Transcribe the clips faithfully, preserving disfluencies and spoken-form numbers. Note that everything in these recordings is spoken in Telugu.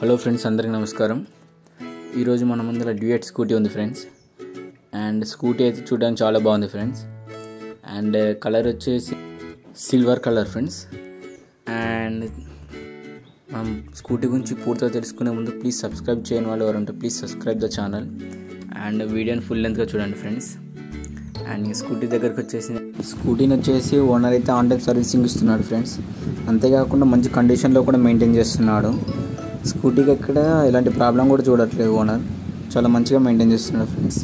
హలో ఫ్రెండ్స్, అందరికీ నమస్కారం। ఈరోజు మన ముందర డ్యూయట్ స్కూటీ ఉంది ఫ్రెండ్స్, అండ్ స్కూటీ అయితే చూడడానికి చాలా బాగుంది ఫ్రెండ్స్, అండ్ కలర్ వచ్చేసి సిల్వర్ కలర్ ఫ్రెండ్స్। అండ్ మనం స్కూటీ గురించి పూర్తిగా తెలుసుకునే ముందు ప్లీజ్ సబ్స్క్రైబ్ చేయని వాళ్ళు ఎవరంటే please subscribe the channel and వీడియోని ఫుల్ లెంత్గా చూడండి ఫ్రెండ్స్। అండ్ స్కూటీ దగ్గరకు వచ్చేసి స్కూటీని వచ్చేసి ఓనర్ అయితే ఆన్ టైం సర్వీసింగ్ ఇస్తున్నాడు ఫ్రెండ్స్, అంతేకాకుండా మంచి కండిషన్లో కూడా మెయింటైన్ చేస్తున్నాడు। స్కూటీకి ఎక్కడ ఎలాంటి ప్రాబ్లం కూడా చూడట్లేదు, ఓనర్ చాలా మంచిగా మెయింటైన్ చేస్తున్నాడు ఫ్రెండ్స్।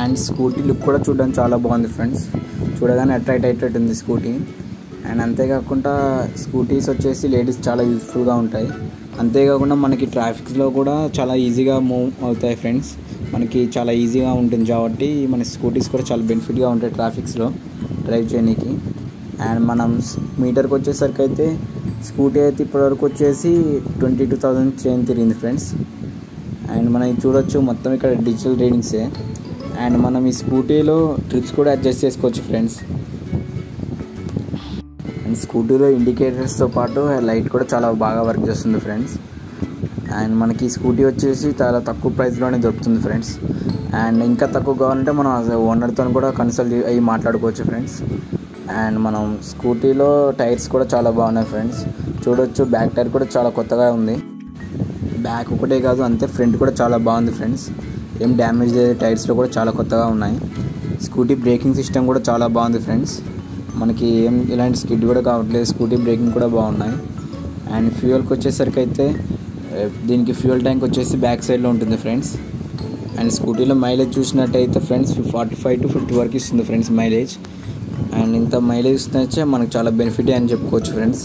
అండ్ స్కూటీ లుక్ కూడా చూడడానికి చాలా బాగుంది ఫ్రెండ్స్, చూడగానే అట్రాక్ట్ అయ్యేటట్టు ఉంది స్కూటీ। అండ్ అంతేకాకుండా స్కూటీస్ వచ్చేసి లేడీస్ చాలా యూస్ఫుల్గా ఉంటాయి, అంతేకాకుండా మనకి ట్రాఫిక్లో కూడా చాలా ఈజీగా మూవ్ అవుతాయి ఫ్రెండ్స్, మనకి చాలా ఈజీగా ఉంటుంది కాబట్టి మన స్కూటీస్ కూడా చాలా బెనిఫిట్గా ఉంటాయి ట్రాఫిక్స్లో డ్రైవ్ చేయడానికి। అండ్ మనం మీటర్కి వచ్చేసరికి అయితే స్కూటీ అయితే ఇప్పటివరకు వచ్చేసి ట్వంటీ టూ థౌజండ్ చేంజ్ తిరిగింది ఫ్రెండ్స్। అండ్ మనం ఇది చూడొచ్చు, మొత్తం ఇక్కడ డిజిటల్ రీడింగ్సే। అండ్ మనం ఈ స్కూటీలో ట్రిప్స్ కూడా అడ్జస్ట్ చేసుకోవచ్చు ఫ్రెండ్స్। అండ్ స్కూటీలో ఇండికేటర్స్తో పాటు లైట్ కూడా చాలా బాగా వర్క్ చేస్తుంది ఫ్రెండ్స్। అండ్ మనకి ఈ స్కూటీ వచ్చేసి చాలా తక్కువ ప్రైస్లోనే దొరుకుతుంది ఫ్రెండ్స్, అండ్ ఇంకా తక్కువ కావాలంటే మనం ఓనర్తో కూడా కన్సల్ట్ అయ్యి మాట్లాడుకోవచ్చు ఫ్రెండ్స్। అండ్ మనం స్కూటీలో టైర్స్ కూడా చాలా బాగున్నాయి ఫ్రెండ్స్, చూడొచ్చు బ్యాక్ టైర్ కూడా చాలా కొత్తగా ఉంది, బ్యాక్ ఒకటే కాదు అంతే ఫ్రంట్ కూడా చాలా బాగుంది ఫ్రెండ్స్, ఏం డ్యామేజ్ అయ్యే టైర్స్లో కూడా చాలా కొత్తగా ఉన్నాయి। స్కూటీ బ్రేకింగ్ సిస్టమ్ కూడా చాలా బాగుంది ఫ్రెండ్స్, మనకి ఏం ఇలాంటి స్కిడ్ కూడా కావట్లేదు, స్కూటీ బ్రేకింగ్ కూడా బాగున్నాయి। అండ్ ఫ్యూయల్కి వచ్చేసరికి అయితే దీనికి ఫ్యూయల్ ట్యాంక్ వచ్చేసి బ్యాక్ సైడ్లో ఉంటుంది ఫ్రెండ్స్। అండ్ స్కూటీలో మైలేజ్ చూసినట్టయితే friends forty five to fifty వరకు ఇస్తుంది ఫ్రెండ్స్ మైలేజ్, అండ్ ఇంత మైలేజ్ ఇస్తే మనకు చాలా బెనిఫిట్ అని చెప్పుకోవచ్చు friends.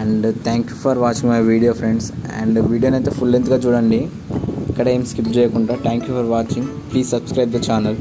And thank you for watching my video friends, and వీడియోని అయితే ఫుల్ లెంత్గా చూడండి, ఇక్కడ ఏం స్కిప్ చేయకుండా। Thank you for watching, please subscribe the channel.